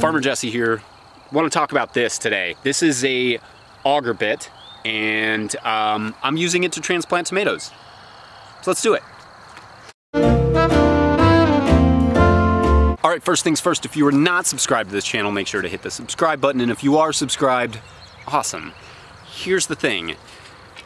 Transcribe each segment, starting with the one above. Farmer Jesse here. I want to talk about this today. This is a auger bit, and I'm using it to transplant tomatoes. So let's do it. All right, first things first, if you are not subscribed to this channel, make sure to hit the subscribe button, and if you are subscribed, awesome. Here's the thing.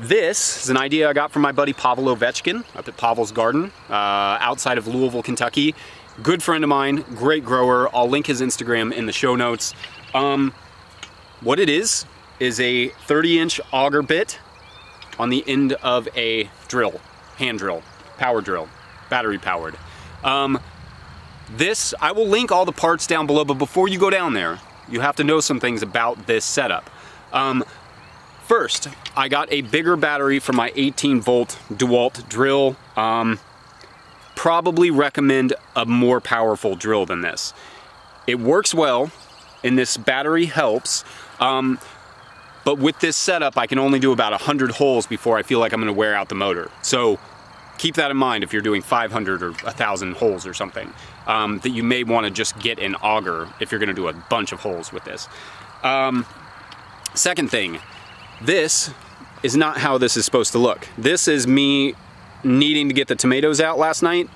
This is an idea I got from my buddy Pavlo Vechkin up at Pavel's Garden outside of Louisville, Kentucky. Good friend of mine, great grower. I'll link his Instagram in the show notes. What it is a 30-inch auger bit on the end of a drill, hand drill, power drill, battery powered. This, I will link all the parts down below, but before you go down there, you have to know some things about this setup. First, I got a bigger battery for my 18-volt DeWalt drill. Probably recommend a more powerful drill than this. It works well, and this battery helps, but with this setup, I can only do about 100 holes before I feel like I'm gonna wear out the motor. So keep that in mind if you're doing 500 or 1,000 holes or something, that you may wanna just get an auger if you're gonna do a bunch of holes with this. Second thing, this is not how this is supposed to look. This is me needing to get the tomatoes out last night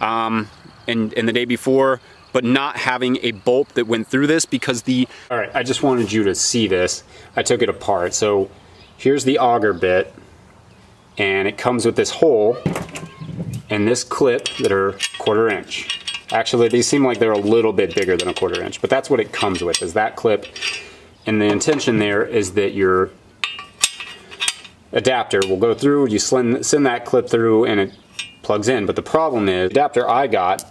and the day before, but not having a bolt that went through this because the... All right, I just wanted you to see this. I took it apart. So here's the auger bit, and it comes with this hole and this clip that are 1/4 inch. Actually, they seem like they're a little bit bigger than 1/4 inch, but that's what it comes with, is that clip. And the intention there is that your adapter will go through, you send that clip through, and it plugs in. But the problem is, the adapter I got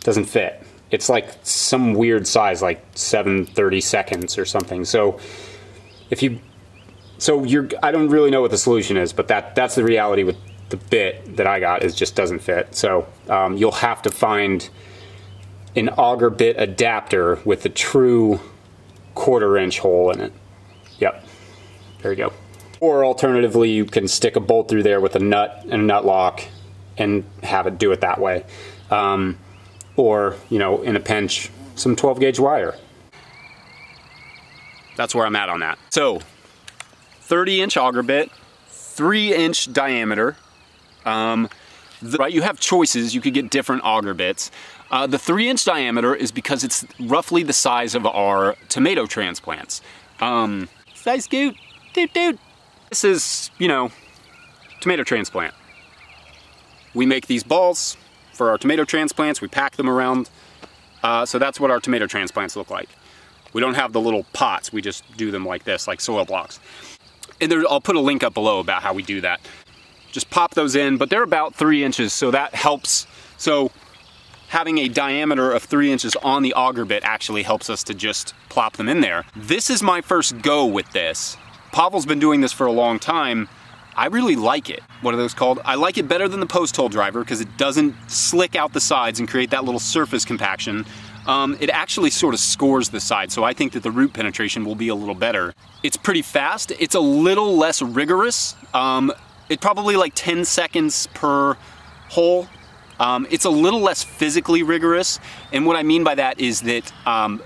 doesn't fit. It's like some weird size, like 7/32 or something. So if you, I don't really know what the solution is, but that's the reality with the bit that I got, is just doesn't fit. So you'll have to find an auger bit adapter with a true 1/4 inch hole in it. Yep, there you go. Or alternatively, you can stick a bolt through there with a nut and a nut lock and have it do it that way. Or, you know, in a pinch, some 12 gauge wire. That's where I'm at on that. So, 30-inch auger bit, 3-inch diameter. Right, you have choices, you could get different auger bits. The 3-inch diameter is because it's roughly the size of our tomato transplants. Size scoot, doot doot. This is, you know, tomato transplant. We make these balls for our tomato transplants, we pack them around. So that's what our tomato transplants look like. We don't have the little pots, we just do them like this, like soil blocks. And there, I'll put a link up below about how we do that. Just pop those in, but they're about 3 inches, so that helps. So having a diameter of 3 inches on the auger bit actually helps us to just plop them in there. This is my first go with this. Pavel's been doing this for a long time. I really like it. What are those called? I like it better than the post hole driver because it doesn't slick out the sides and create that little surface compaction. It actually sort of scores the side, so I think that the root penetration will be a little better. It's pretty fast. It's a little less rigorous. It's probably like 10 seconds per hole. It's a little less physically rigorous, and what I mean by that is that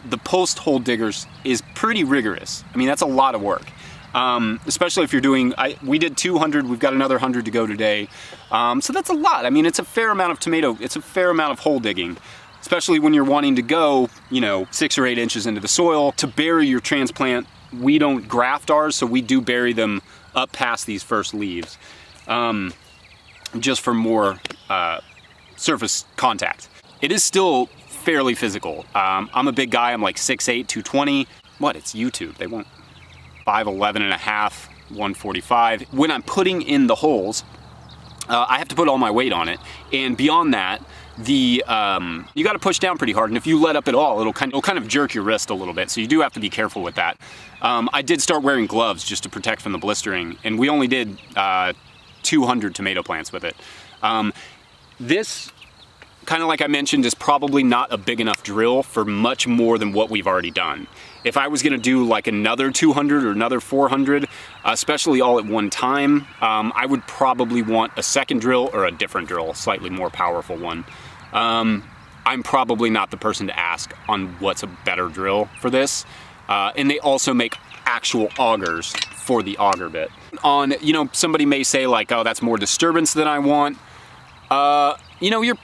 the post hole diggers is pretty rigorous. I mean, that's a lot of work. Especially if you're doing, we did 200, we've got another 100 to go today. So that's a lot. I mean, it's a fair amount of tomato, it's a fair amount of hole digging, especially when you're wanting to go, you know, 6 or 8 inches into the soil to bury your transplant. We don't graft ours, so we do bury them up past these first leaves, just for more surface contact. It is still fairly physical. I'm a big guy, I'm like 6'8", 220. What, it's YouTube, they won't. 5'11 and a half, 145. When I'm putting in the holes, I have to put all my weight on it, and beyond that, the you got to push down pretty hard, and if you let up at all, it'll kind of jerk your wrist a little bit, so you do have to be careful with that. I did start wearing gloves just to protect from the blistering, and we only did 200 tomato plants with it. This, kind of like I mentioned, is probably not a big enough drill for much more than what we've already done. If I was going to do like another 200 or another 400, especially all at one time, I would probably want a second drill or a different drill, a slightly more powerful one. I'm probably not the person to ask on what's a better drill for this. And they also make actual augers for the auger bit. On, you know, somebody may say like, oh, that's more disturbance than I want. You know, you're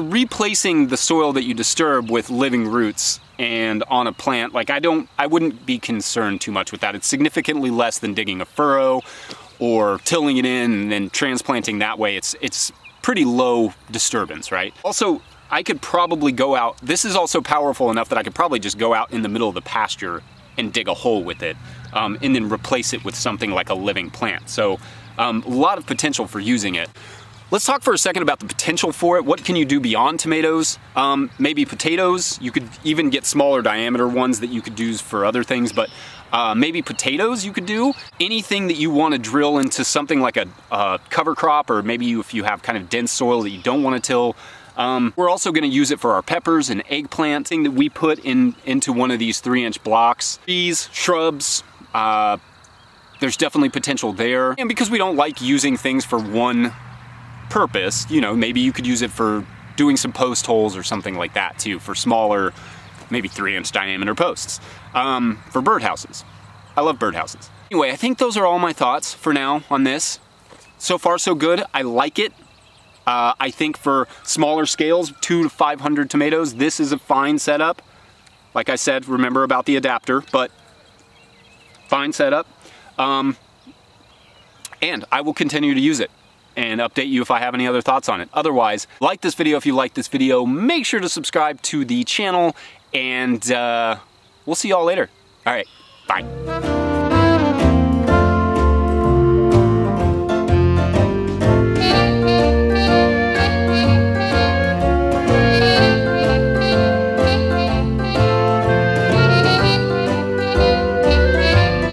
replacing the soil that you disturb with living roots, and on a plant, like I wouldn't be concerned too much with that. It's significantly less than digging a furrow or tilling it in and then transplanting that way. It's pretty low disturbance, right? Also, I could probably go out, this is also powerful enough that I could probably just go out in the middle of the pasture and dig a hole with it, and then replace it with something like a living plant. So a lot of potential for using it. Let's talk for a second about the potential for it. What can you do beyond tomatoes? Maybe potatoes. You could even get smaller diameter ones that you could use for other things, but maybe potatoes you could do. Anything that you want to drill into something like a cover crop, or maybe if you have kind of dense soil that you don't want to till. We're also going to use it for our peppers and eggplant, thing that we put into one of these 3-inch blocks. Trees, shrubs, there's definitely potential there. And because we don't like using things for one purpose, you know, maybe you could use it for doing some post holes or something like that too, for smaller, maybe 3-inch diameter posts, for birdhouses. I love birdhouses. Anyway, I think those are all my thoughts for now on this. So far so good, I like it. I think for smaller scales, 200 to 500 tomatoes, this is a fine setup. Like I said, remember about the adapter, but fine setup. And I will continue to use it and update you if I have any other thoughts on it. Otherwise, like this video if you like this video, make sure to subscribe to the channel, and we'll see y'all later. All right, bye.